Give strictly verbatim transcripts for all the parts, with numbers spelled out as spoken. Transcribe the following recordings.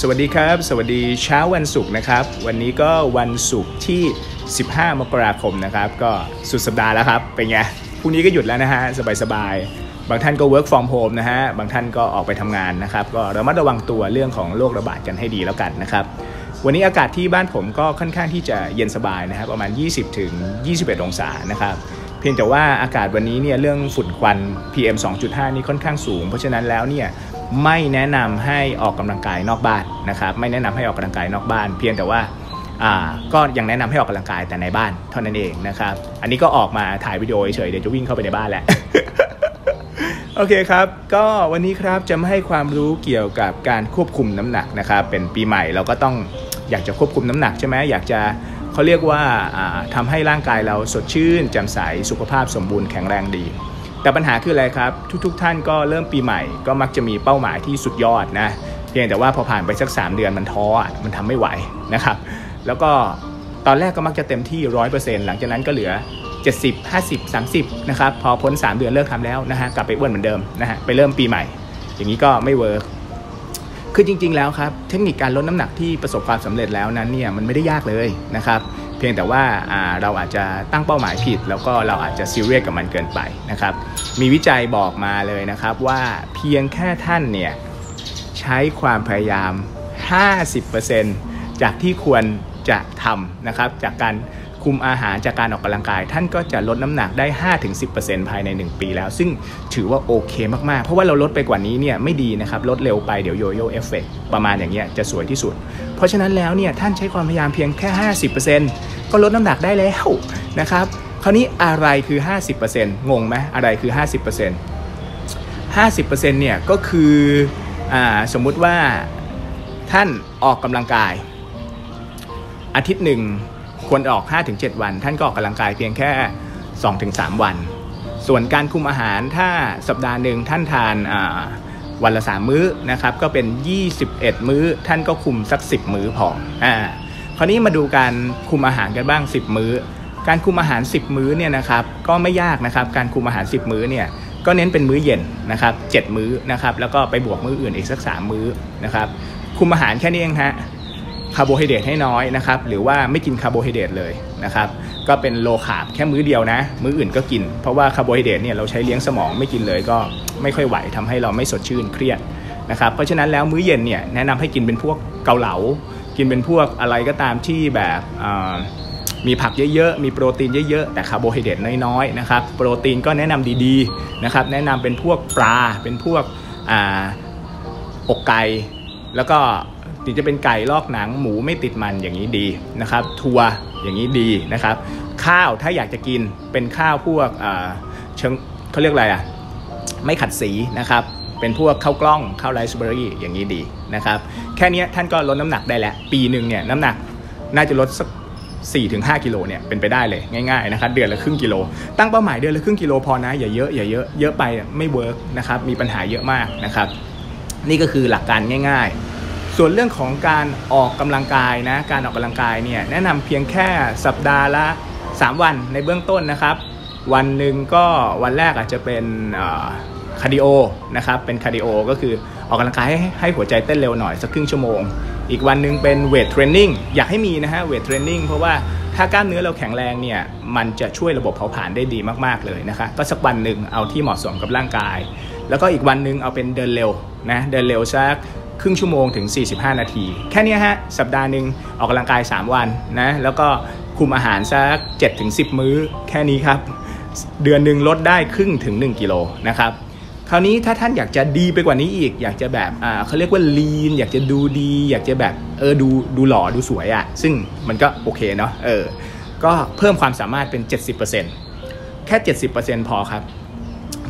สวัสดีครับสวัสดีเช้าวันศุกร์นะครับวันนี้ก็วันศุกร์ที่สิบห้ามกราคมนะครับก็สุดสัปดาห์แล้วครับเป็นไงพรุ่งนี้ก็หยุดแล้วนะฮะสบายๆบางท่านก็ work from home นะฮะบางท่านก็ออกไปทำงานนะครับก็ระมัดระวังตัวเรื่องของโรคระบาดกันให้ดีแล้วกันนะครับวันนี้อากาศที่บ้านผมก็ค่อนข้างที่จะเย็นสบายนะครับประมาณ ยี่สิบถึงยี่สิบเอ็ด องศานะครับเพียงแต่ว่าอากาศวันนี้เนี่ยเรื่องฝุ่นควัน พีเอ็ม สองจุดห้า นี่ค่อนข้างสูงเพราะฉะนั้นแล้วเนี่ยไม่แนะนำให้ออกกำลังกายนอกบ้านนะครับไม่แนะนำให้ออกกำลังกายนอกบ้านเพียงแต่ว่าก็ยังแนะนำให้ออกกำลังกายแต่ในบ้านเท่านั้นเองนะครับอันนี้ก็ออกมาถ่ายวิดีโอเฉยเดี๋ยวจะวิ่งเข้าไปในบ้านแหละ โอเคครับก็วันนี้ครับจะมาให้ความรู้เกี่ยวกับการควบคุมน้ำหนักนะครับเป็นปีใหม่เราก็ต้องอยากจะควบคุมน้ำหนักใช่ไหมอยากจะเขาเรียกว่าทำให้ร่างกายเราสดชื่นแจ่มใสสุขภาพสมบูรณ์แข็งแรงดีแต่ปัญหาคืออะไรครับทุกๆ ท่านก็เริ่มปีใหม่ก็มักจะมีเป้าหมายที่สุดยอดนะเพียงแต่ว่าพอผ่านไปสักสามเดือนมันท้อมันทำไม่ไหวนะครับแล้วก็ตอนแรกก็มักจะเต็มที่ หนึ่งร้อยเปอร์เซ็นต์ หลังจากนั้นก็เหลือเจ็ดสิบ ห้าสิบ สามสิบนะครับพอพ้นสามเดือนเลิกทำแล้วนะฮะกลับไปอ้วนเหมือนเดิมนะฮะไปเริ่มปีใหม่อย่างนี้ก็ไม่เวิร์กคือจริงๆแล้วครับเทคนิคการลดน้ำหนักที่ประสบความสำเร็จแล้วนั้นเนี่ยมันไม่ได้ยากเลยนะครับเพียงแต่ว่าเราอาจจะตั้งเป้าหมายผิดแล้วก็เราอาจจะซีเรียสกับมันเกินไปนะครับมีวิจัยบอกมาเลยนะครับว่าเพียงแค่ท่านเนี่ยใช้ความพยายาม ห้าสิบเปอร์เซ็นต์ จากที่ควรจะทำนะครับจากการคุมอาหารจากการออกกำลังกายท่านก็จะลดน้ำหนักได้ ห้าถึงสิบเปอร์เซ็นต์ ภายในหนึ่งปีแล้วซึ่งถือว่าโอเคมากๆเพราะว่าเราลดไปกว่านี้เนี่ยไม่ดีนะครับลดเร็วไปเดี๋ยวโยโย่เอฟเฟกต์ประมาณอย่างเงี้ยจะสวยที่สุดเพราะฉะนั้นแล้วเนี่ยท่านใช้ความพยายามเพียงแค่ ห้าสิบเปอร์เซ็นต์ ก็ลดน้ำหนักได้แล้วนะครับคราวนี้อะไรคือ ห้าสิบเปอร์เซ็นต์ งงไหมอะไรคือ ห้าสิบเปอร์เซ็นต์ ห้าสิบเปอร์เซ็นต์ เนี่ยก็คืออ่าสมมุติว่าท่านออกกำลังกายอาทิตย์หนึ่งควรออก ห้าถึงเจ็ด วันท่านก็ออกกำลังกายเพียงแค่ สองถึงสาม วันส่วนการคุมอาหารถ้าสัปดาห์หนึ่งท่านทานวันละสามมื้อนะครับก็เป็นยี่สิบเอ็ดมื้อท่านก็คุมสักสิบมื้อพออ่าคราวนี้มาดูการคุมอาหารกันบ้างสิบมื้อการคุมอาหารสิบมื้อเนี่ยนะครับก็ไม่ยากนะครับการคุมอาหารสิบมื้อเนี่ยก็เน้นเป็นมื้อเย็นนะครับเจ็ดมื้อนะครับแล้วก็ไปบวกมื้ออื่นอีกสักสามมื้อนะครับคุมอาหารแค่นี้เองฮะคาร์โบไฮเดรตให้น้อยนะครับหรือว่าไม่กินคาร์โบไฮเดรตเลยนะครับก็เป็นโลคาร์บแค่มื้อเดียวนะมื้ออื่นก็กินเพราะว่าคาร์โบไฮเดรตเนี่ยเราใช้เลี้ยงสมองไม่กินเลยก็ไม่ค่อยไหวทำให้เราไม่สดชื่นเครียดนะครับเพราะฉะนั้นแล้วมื้อเย็นเนี่ยแนะนำให้กินเป็นพวกเกาเหลากินเป็นพวกอะไรก็ตามที่แบบมีผักเยอะๆมีโปรตีนเยอะๆแต่คาร์โบไฮเดรตน้อยๆนะครับโปรตีนก็แนะนำดีๆนะครับแนะนำเป็นพวกปลาเป็นพวกอ่าอกไก่แล้วก็ถึงจะเป็นไก่ลอกหนังหมูไม่ติดมันอย่างนี้ดีนะครับถั่วอย่างนี้ดีนะครับข้าวถ้าอยากจะกินเป็นข้าวพวกเชิงเขาเรียกอะไรอ่ะไม่ขัดสีนะครับเป็นพวกข้าวกล้องข้าวไรซ์เบอร์รี่อย่างนี้ดีนะครับแค่นี้ท่านก็ลดน้ำหนักได้แล้วปีหนึ่งเนี่ยน้ำหนักน่าจะลดสัก สี่ถึงห้า กิโลเนี่ยเป็นไปได้เลยง่ายๆนะครับเดือนละครึ่งกิโลตั้งเป้าหมายเดือนละครึ่งกิโลพอนะอย่าเยอะอย่าเยอะเยอะไปไม่เวิร์กนะครับมีปัญหาเยอะมากนะครับนี่ก็คือหลักการง่ายๆส่วนเรื่องของการออกกำลังกายนะการออกกำลังกายเนี่ยแนะนำเพียงแค่สัปดาห์ละสามวันในเบื้องต้นนะครับวันหนึ่งก็วันแรกอาจจะเป็นคาร์ดิโอนะครับเป็นคาร์ดิโอก็คือออกกำลังกายให้ให้หัวใจเต้นเร็วหน่อยสักครึ่งชั่วโมงอีกวันหนึ่งเป็นเวทเทรนนิ่งอยากให้มีนะฮะเวทเทรนนิ่งเพราะว่าถ้ากล้ามเนื้อเราแข็งแรงเนี่ยมันจะช่วยระบบเผาผลาญได้ดีมากๆเลยนะคะก็สักวันหนึ่งเอาที่เหมาะสมกับร่างกายแล้วก็อีกวันหนึ่งเอาเป็นเดินเร็วนะเดินเร็วสักครึ่งชั่วโมงถึงสี่สิบห้านาทีแค่นี้ฮะสัปดาห์หนึ่งออกกำลังกายสามวันนะแล้วก็คุมอาหารสัก เจ็ดถึงสิบ มื้อแค่นี้ครับเดือนหนึ่งลดได้ครึ่งถึงหนึ่งกิโลนะครับคราวนี้ถ้าท่านอยากจะดีไปกว่านี้อีกอยากจะแบบอ่าเขาเรียกว่าลีนอยากจะดูดีอยากจะแบบเออดูดูหล่อดูสวยอ่ะซึ่งมันก็โอเคเนาะเออก็เพิ่มความสามารถเป็น เจ็ดสิบเปอร์เซ็นต์ แค่ เจ็ดสิบเปอร์เซ็นต์ พอครับ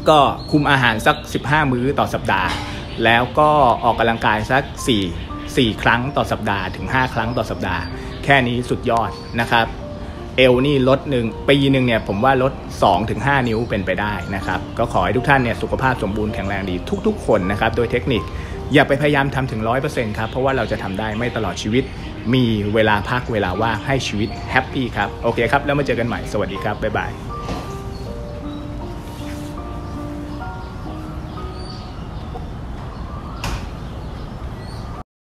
ก็คุมอาหารสักสิบห้ามื้อต่อสัปดาห์แล้วก็ออกกำลังกายสักสี่ สี่ครั้งต่อสัปดาห์ถึงห้าครั้งต่อสัปดาห์แค่นี้สุดยอดนะครับเอวนี่ลดหนึ่งปีหนึ่งเนี่ยผมว่าลด สองถึงห้า นิ้วเป็นไปได้นะครับก็ขอให้ทุกท่านเนี่ยสุขภาพสมบูรณ์แข็งแรงดีทุกๆคนนะครับโดยเทคนิคอย่าไปพยายามทำถึง หนึ่งร้อยเปอร์เซ็นต์ ครับเพราะว่าเราจะทำได้ไม่ตลอดชีวิตมีเวลาพักเวลาว่างให้ชีวิตแฮปปี้ครับโอเคครับแล้วมาเจอกันใหม่สวัสดีครับบ๊ายบาย